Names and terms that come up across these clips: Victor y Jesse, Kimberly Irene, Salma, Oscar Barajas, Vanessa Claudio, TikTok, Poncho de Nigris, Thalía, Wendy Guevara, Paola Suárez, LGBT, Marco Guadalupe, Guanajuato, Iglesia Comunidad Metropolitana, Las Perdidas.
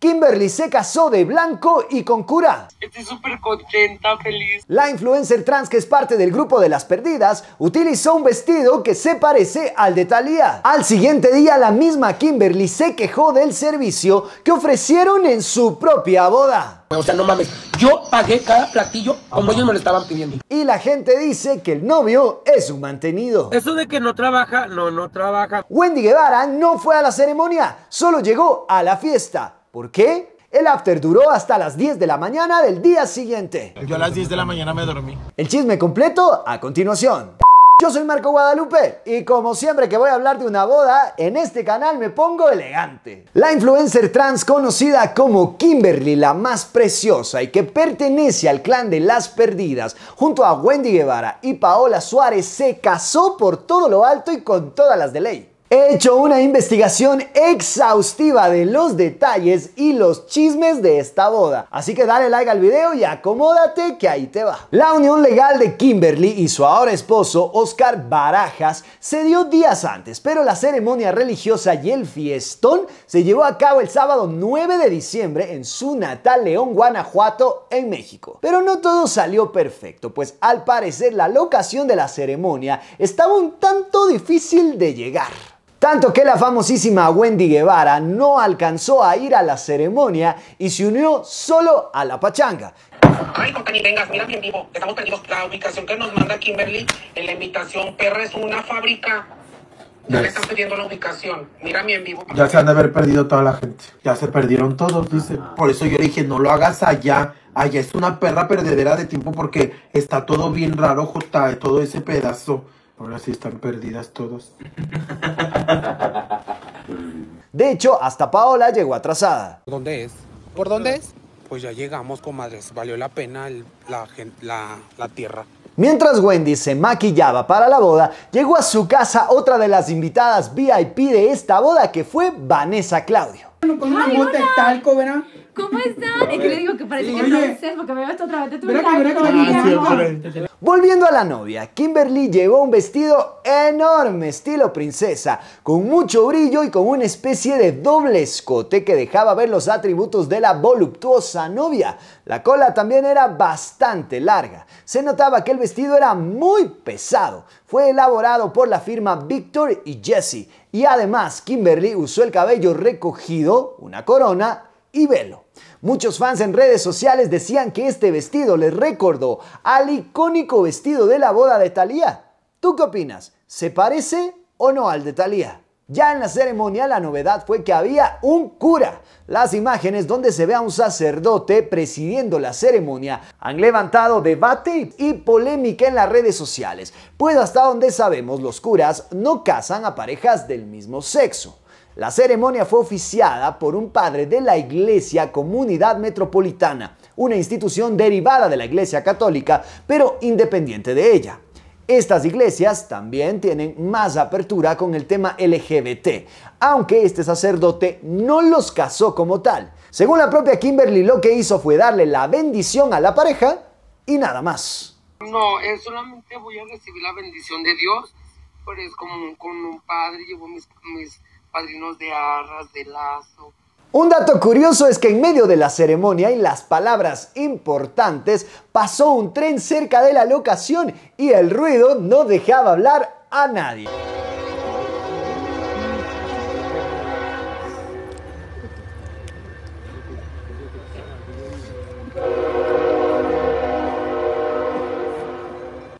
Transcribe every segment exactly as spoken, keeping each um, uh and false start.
Kimberly se casó de blanco y con cura. Estoy súper contenta, feliz. La influencer trans, que es parte del grupo de Las Perdidas, utilizó un vestido que se parece al de Thalía. Al siguiente día, la misma Kimberly se quejó del servicio que ofrecieron en su propia boda. O sea, no mames, yo pagué cada platillo como ellos me lo estaban pidiendo. Y la gente dice que el novio es un mantenido. Eso de que no trabaja, no, no trabaja. Wendy Guevara no fue a la ceremonia, solo llegó a la fiesta. ¿Por qué? El after duró hasta las diez de la mañana del día siguiente. Yo a las diez de la mañana me dormí. El chisme completo a continuación. Yo soy Marco Guadalupe y como siempre que voy a hablar de una boda, en este canal me pongo elegante. La influencer trans conocida como Kimberly, la más preciosa, y que pertenece al clan de Las Perdidas, junto a Wendy Guevara y Paola Suárez, se casó por todo lo alto y con todas las de ley. He hecho una investigación exhaustiva de los detalles y los chismes de esta boda, así que dale like al video y acomódate que ahí te va. La unión legal de Kimberly y su ahora esposo Oscar Barajas se dio días antes, pero la ceremonia religiosa y el fiestón se llevó a cabo el sábado nueve de diciembre en su natal León, Guanajuato, en México. Pero no todo salió perfecto, pues al parecer la locación de la ceremonia estaba un tanto difícil de llegar. Tanto que la famosísima Wendy Guevara no alcanzó a ir a la ceremonia y se unió solo a la pachanga. Ay, compa, ni vengas, mira bien vivo, estamos perdidos. La ubicación que nos manda Kimberly en la invitación, perra, es una fábrica. Ya le están pidiendo la ubicación, mira bien vivo. Ya se han de haber perdido toda la gente, ya se perdieron todos, dice. Por eso yo dije, no lo hagas allá, allá es una perra perdedera de tiempo porque está todo bien raro, J, todo ese pedazo. Ahora sí están perdidas todas. De hecho, hasta Paola llegó atrasada. ¿Dónde es? ¿Por dónde es? Pues ya llegamos, comadres. Valió la pena el, la, la, la tierra. Mientras Wendy se maquillaba para la boda, llegó a su casa otra de las invitadas V I P de esta boda, que fue Vanessa Claudio. Con una mota de talco, ¿verdad? ¿Cómo están? Es que le digo que parece que es francés porque me veo otra vez. Te Volviendo a la novia, Kimberly llevó un vestido enorme, estilo princesa, con mucho brillo y con una especie de doble escote que dejaba ver los atributos de la voluptuosa novia. La cola también era bastante larga. Se notaba que el vestido era muy pesado. Fue elaborado por la firma Victor y Jesse. Y además, Kimberly usó el cabello recogido, una corona y velo. Muchos fans en redes sociales decían que este vestido les recordó al icónico vestido de la boda de Thalía. ¿Tú qué opinas? ¿Se parece o no al de Thalía? Ya en la ceremonia la novedad fue que había un cura. Las imágenes donde se ve a un sacerdote presidiendo la ceremonia han levantado debate y polémica en las redes sociales, pues hasta donde sabemos los curas no casan a parejas del mismo sexo. La ceremonia fue oficiada por un padre de la Iglesia Comunidad Metropolitana, una institución derivada de la Iglesia Católica, pero independiente de ella. Estas iglesias también tienen más apertura con el tema L G B T, aunque este sacerdote no los casó como tal. Según la propia Kimberly, lo que hizo fue darle la bendición a la pareja y nada más. No, solamente voy a recibir la bendición de Dios, pero es como con un padre, llevo mis... mis... padrinos de arras, de lazo. Un dato curioso es que en medio de la ceremonia y las palabras importantes pasó un tren cerca de la locación y el ruido no dejaba hablar a nadie.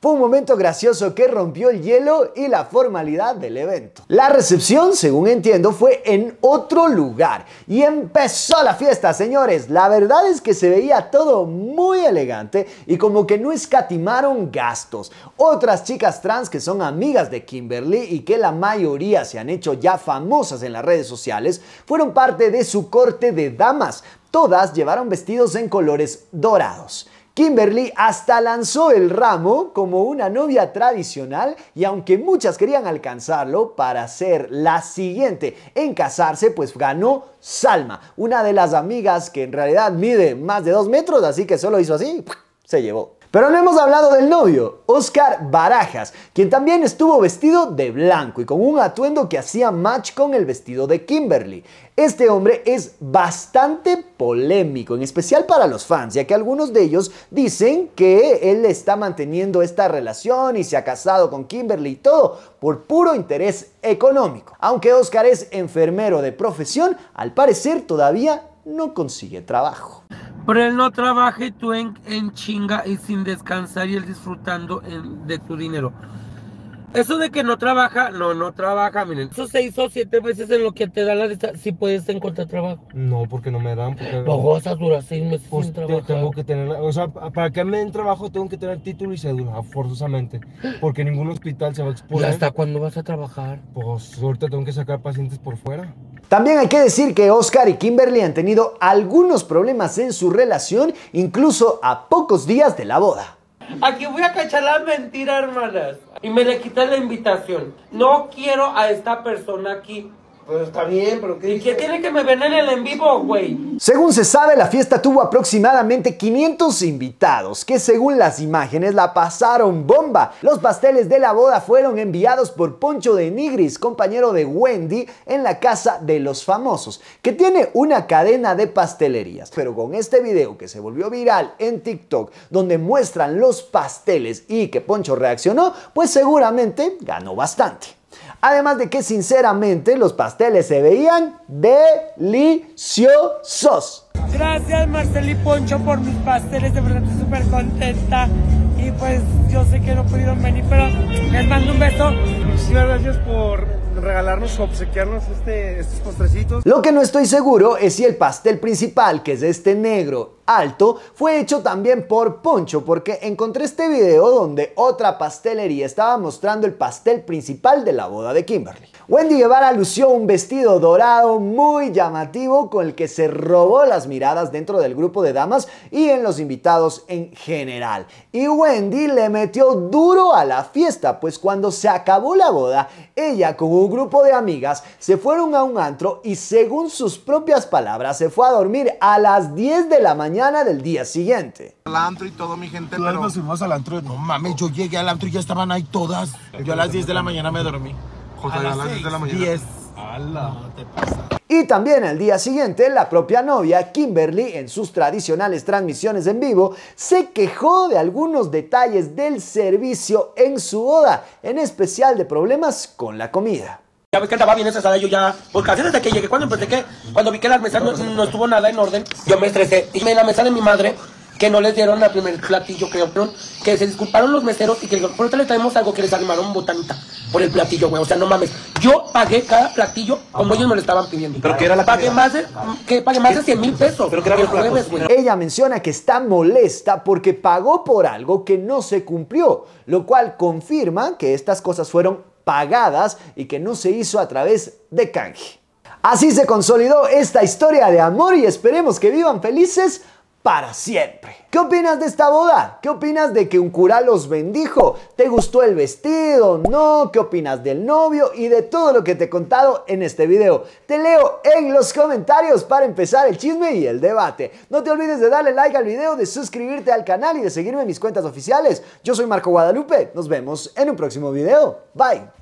Fue un momento gracioso que rompió el hielo y la formalidad del evento. La recepción, según entiendo, fue en otro lugar y empezó la fiesta, señores. La verdad es que se veía todo muy elegante y como que no escatimaron gastos. Otras chicas trans que son amigas de Kimberly y que la mayoría se han hecho ya famosas en las redes sociales fueron parte de su corte de damas. Todas llevaron vestidos en colores dorados. Kimberly hasta lanzó el ramo como una novia tradicional y aunque muchas querían alcanzarlo para ser la siguiente en casarse, pues ganó Salma, una de las amigas que en realidad mide más de dos metros, así que solo hizo así, se llevó. Pero no hemos hablado del novio, Oscar Barajas, quien también estuvo vestido de blanco y con un atuendo que hacía match con el vestido de Kimberly. Este hombre es bastante polémico, en especial para los fans, ya que algunos de ellos dicen que él está manteniendo esta relación y se ha casado con Kimberly y todo por puro interés económico. Aunque Oscar es enfermero de profesión, al parecer todavía no consigue trabajo. Pero él no trabaja y tú en, en chinga y sin descansar y él disfrutando en, de tu dinero. Eso de que no trabaja, no, no trabaja, miren. Eso seis o siete veces en lo que te da la distancia, si puedes encontrar trabajo. No, porque no me dan. Bogosas dura seis meses pues sin trabajar. Tengo que tener, o sea, para que me den trabajo tengo que tener título y cédula, forzosamente. Porque ningún hospital se va a exponer. ¿Hasta cuándo vas a trabajar? Pues ahorita tengo que sacar pacientes por fuera. También hay que decir que Oscar y Kimberly han tenido algunos problemas en su relación, incluso a pocos días de la boda. Aquí voy a cachar la mentira, hermanas. Y me le quita la invitación. No quiero a esta persona aquí. Pues está bien, pero ¿qué? ¿Y qué tiene que me ven en el en vivo, güey? Según se sabe, la fiesta tuvo aproximadamente quinientos invitados, que según las imágenes la pasaron bomba. Los pasteles de la boda fueron enviados por Poncho de Nigris, compañero de Wendy, en la casa de los famosos, que tiene una cadena de pastelerías. Pero con este video que se volvió viral en TikTok, donde muestran los pasteles y que Poncho reaccionó, pues seguramente ganó bastante. Además de que, sinceramente, los pasteles se veían deliciosos. Gracias, Marcel y Poncho, por mis pasteles. De verdad, estoy súper contenta. Y pues, yo sé que no pudieron venir, pero les mando un beso. Muchísimas gracias por regalarnos o obsequiarnos este, estos postrecitos. Lo que no estoy seguro es si el pastel principal, que es este negro alto, fue hecho también por Poncho, porque encontré este video donde otra pastelería estaba mostrando el pastel principal de la boda de Kimberly. Wendy Guevara lució un vestido dorado muy llamativo con el que se robó las miradas dentro del grupo de damas y en los invitados en general. Y Wendy le metió duro a la fiesta, pues cuando se acabó la boda, ella con un grupo de amigas se fueron a un antro y, según sus propias palabras, se fue a dormir a las diez de la mañana del día siguiente. Al antro y todo mi gente, pero nos fuimos al antro. No mames, yo llegué al antro y ya estaban ahí todas. Yo a las diez de la mañana me dormí. José, a las, las diez de la mañana. diez. ¡Hala! No te pasa. Y también al día siguiente, la propia novia, Kimberly, en sus tradicionales transmisiones en vivo, se quejó de algunos detalles del servicio en su boda, en especial de problemas con la comida. Ya ves que andaba bien estresada, yo ya, porque desde que llegué, cuando empecé que, cuando vi que la mesa no, no estuvo nada en orden, yo me estresé, y en la mesa de mi madre, que no les dieron el primer platillo, creo, que se disculparon los meseros, y que por otra le traemos algo que les animaron botanita, por el platillo, güey, o sea, no mames, yo pagué cada platillo como ellos me lo estaban pidiendo. ¿Pero qué era la pagué más de, que pagué más de cien mil pesos, pero que era el jueves, güey. Ella menciona que está molesta porque pagó por algo que no se cumplió, lo cual confirma que estas cosas fueron pagadas y que no se hizo a través de canje. Así se consolidó esta historia de amor y esperemos que vivan felices para siempre. ¿Qué opinas de esta boda? ¿Qué opinas de que un cura los bendijo? ¿Te gustó el vestido? ¿No? ¿Qué opinas del novio? Y de todo lo que te he contado en este video. Te leo en los comentarios para empezar el chisme y el debate. No te olvides de darle like al video, de suscribirte al canal y de seguirme en mis cuentas oficiales. Yo soy Marco Guadalupe. Nos vemos en un próximo video. Bye.